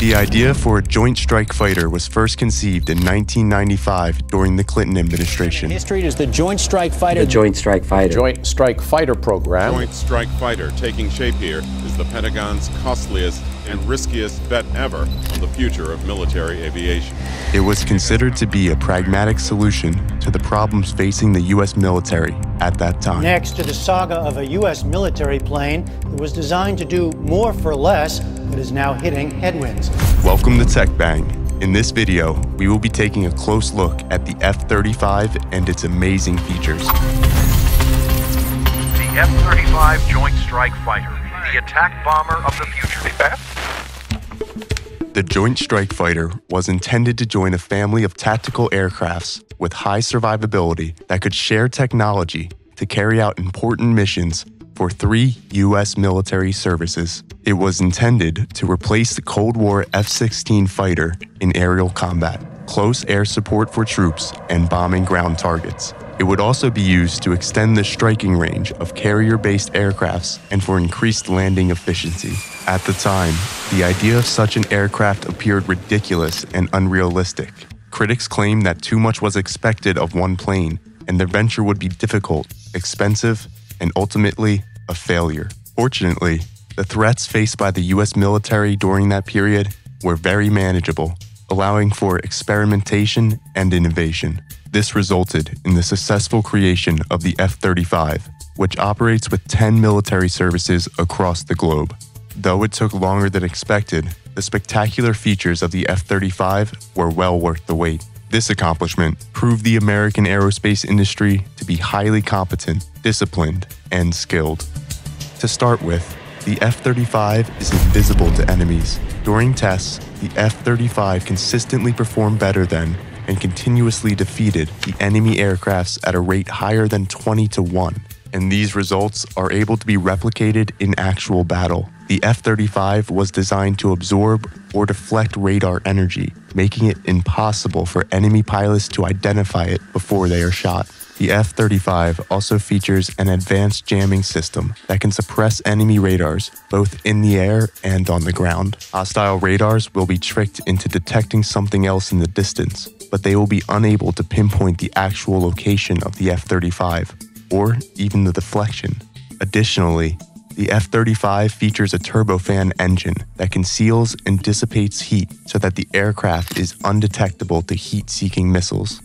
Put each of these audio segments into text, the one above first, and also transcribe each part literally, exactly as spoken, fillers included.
The idea for a Joint Strike Fighter was first conceived in nineteen ninety-five during the Clinton administration. History is the Joint Strike Fighter. The Joint Strike Fighter. Joint Strike Fighter program. Joint Strike Fighter taking shape here is the Pentagon's costliest and riskiest bet ever on the future of military aviation. It was considered to be a pragmatic solution to the problems facing the U S military at that time. Next to the saga of a U S military plane that was designed to do more for less, but is now hitting headwinds. Welcome to Tech Bang. In this video, we will be taking a close look at the F thirty-five and its amazing features. The F thirty-five Joint Strike Fighter, the attack bomber of the future. The Joint Strike Fighter was intended to join a family of tactical aircrafts with high survivability that could share technology to carry out important missions for three U S military services. It was intended to replace the Cold War F sixteen fighter in aerial combat, close air support for troops, and bombing ground targets. It would also be used to extend the striking range of carrier-based aircrafts and for increased landing efficiency. At the time, the idea of such an aircraft appeared ridiculous and unrealistic. Critics claimed that too much was expected of one plane, and the venture would be difficult, expensive, and ultimately a failure. Fortunately, the threats faced by the U S military during that period were very manageable, allowing for experimentation and innovation. This resulted in the successful creation of the F thirty-five, which operates with ten military services across the globe. Though it took longer than expected, the spectacular features of the F thirty-five were well worth the wait. This accomplishment proved the American aerospace industry to be highly competent, disciplined, and skilled. To start with, the F thirty-five is invisible to enemies. During tests, the F thirty-five consistently performed better than and continuously defeated the enemy aircrafts at a rate higher than twenty to one, and these results are able to be replicated in actual battle. The F thirty-five was designed to absorb or deflect radar energy, making it impossible for enemy pilots to identify it before they are shot. The F thirty-five also features an advanced jamming system that can suppress enemy radars both in the air and on the ground. Hostile radars will be tricked into detecting something else in the distance, but they will be unable to pinpoint the actual location of the F thirty-five. Or even the deflection. Additionally, the F thirty-five features a turbofan engine that conceals and dissipates heat so that the aircraft is undetectable to heat-seeking missiles.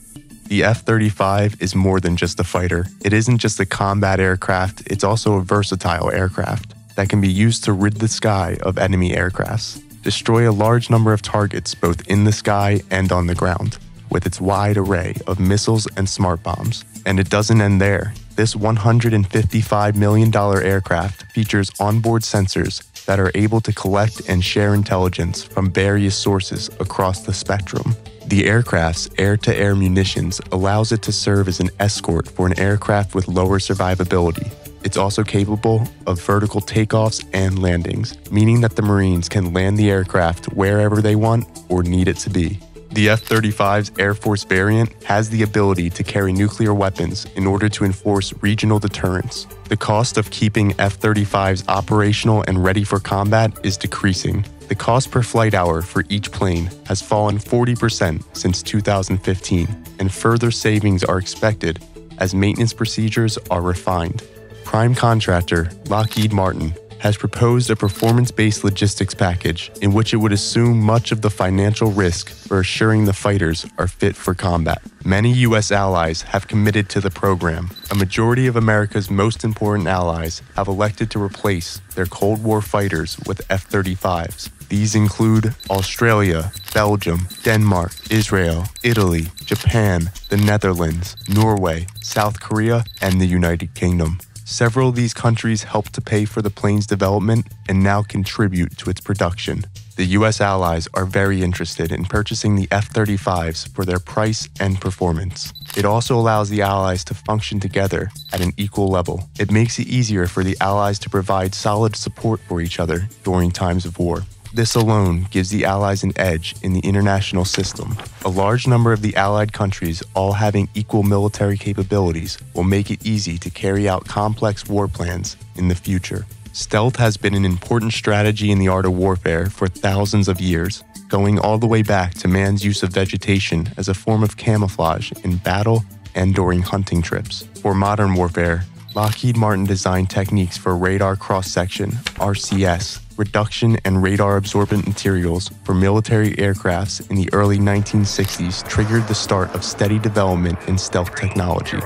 The F thirty-five is more than just a fighter. It isn't just a combat aircraft, it's also a versatile aircraft that can be used to rid the sky of enemy aircrafts, destroy a large number of targets both in the sky and on the ground, with its wide array of missiles and smart bombs. And it doesn't end there. This one hundred fifty-five million dollar aircraft features onboard sensors that are able to collect and share intelligence from various sources across the spectrum. The aircraft's air-to-air munitions allows it to serve as an escort for an aircraft with lower survivability. It's also capable of vertical takeoffs and landings, meaning that the Marines can land the aircraft wherever they want or need it to be. The F thirty-five's Air Force variant has the ability to carry nuclear weapons in order to enforce regional deterrence. The cost of keeping F thirty-fives operational and ready for combat is decreasing. The cost per flight hour for each plane has fallen forty percent since two thousand fifteen, and further savings are expected as maintenance procedures are refined. Prime contractor Lockheed Martin has proposed a performance-based logistics package in which it would assume much of the financial risk for assuring the fighters are fit for combat. Many U S allies have committed to the program. A majority of America's most important allies have elected to replace their Cold War fighters with F thirty-fives. These include Australia, Belgium, Denmark, Israel, Italy, Japan, the Netherlands, Norway, South Korea, and the United Kingdom. Several of these countries helped to pay for the plane's development and now contribute to its production. The U S allies are very interested in purchasing the F thirty-fives for their price and performance. It also allows the allies to function together at an equal level. It makes it easier for the allies to provide solid support for each other during times of war. This alone gives the Allies an edge in the international system. A large number of the Allied countries, all having equal military capabilities, will make it easy to carry out complex war plans in the future. Stealth has been an important strategy in the art of warfare for thousands of years, going all the way back to man's use of vegetation as a form of camouflage in battle and during hunting trips. For modern warfare, Lockheed Martin designed techniques for radar cross-section, R C S, reduction and radar-absorbent materials for military aircrafts in the early nineteen sixties triggered the start of steady development in stealth technology.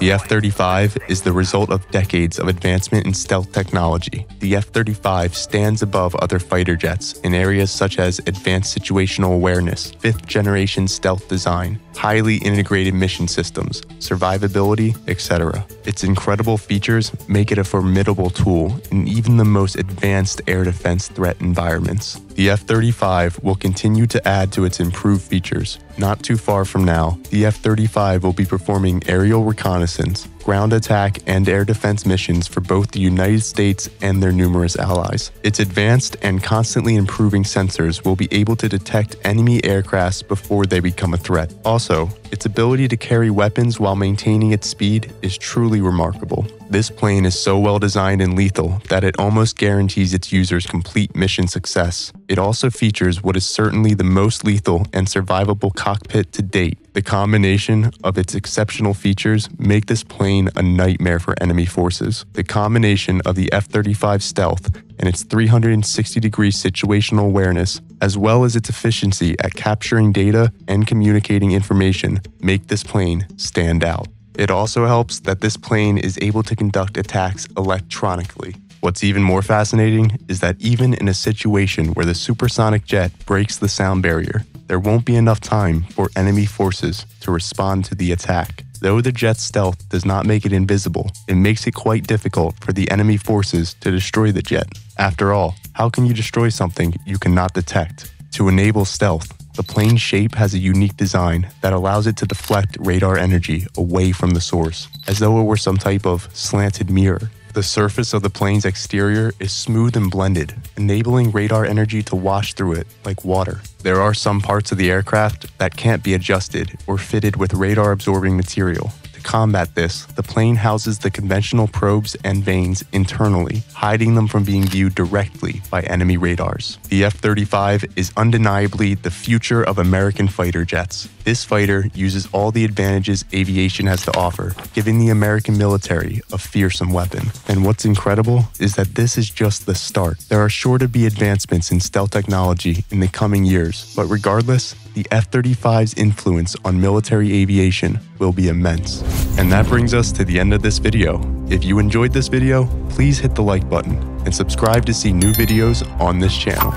The F thirty-five is the result of decades of advancement in stealth technology. The F thirty-five stands above other fighter jets in areas such as advanced situational awareness, fifth-generation stealth design, highly integrated mission systems, survivability, et cetera. Its incredible features make it a formidable tool in even the most advanced air defense threat environments. The F thirty-five will continue to add to its improved features. Not too far from now, the F thirty-five will be performing aerial reconnaissance, ground attack, and air defense missions for both the United States and their numerous allies. Its advanced and constantly improving sensors will be able to detect enemy aircrafts before they become a threat. Also, its ability to carry weapons while maintaining its speed is truly remarkable. This plane is so well designed and lethal that it almost guarantees its users complete mission success. It also features what is certainly the most lethal and survivable cockpit to date. The combination of its exceptional features make this plane a nightmare for enemy forces. The combination of the F thirty-five stealth and its three hundred sixty degree situational awareness, as well as its efficiency at capturing data and communicating information, make this plane stand out. It also helps that this plane is able to conduct attacks electronically. What's even more fascinating is that even in a situation where the supersonic jet breaks the sound barrier, there won't be enough time for enemy forces to respond to the attack. Though the jet's stealth does not make it invisible, it makes it quite difficult for the enemy forces to destroy the jet. After all, how can you destroy something you cannot detect? To enable stealth, the plane's shape has a unique design that allows it to deflect radar energy away from the source, as though it were some type of slanted mirror. The surface of the plane's exterior is smooth and blended, enabling radar energy to wash through it like water. There are some parts of the aircraft that can't be adjusted or fitted with radar-absorbing material. To combat this, the plane houses the conventional probes and vanes internally, hiding them from being viewed directly by enemy radars. The F thirty-five is undeniably the future of American fighter jets. This fighter uses all the advantages aviation has to offer, giving the American military a fearsome weapon. And what's incredible is that this is just the start. There are sure to be advancements in stealth technology in the coming years, but regardless, the F thirty-five's influence on military aviation will be immense. And that brings us to the end of this video. If you enjoyed this video, please hit the like button and subscribe to see new videos on this channel.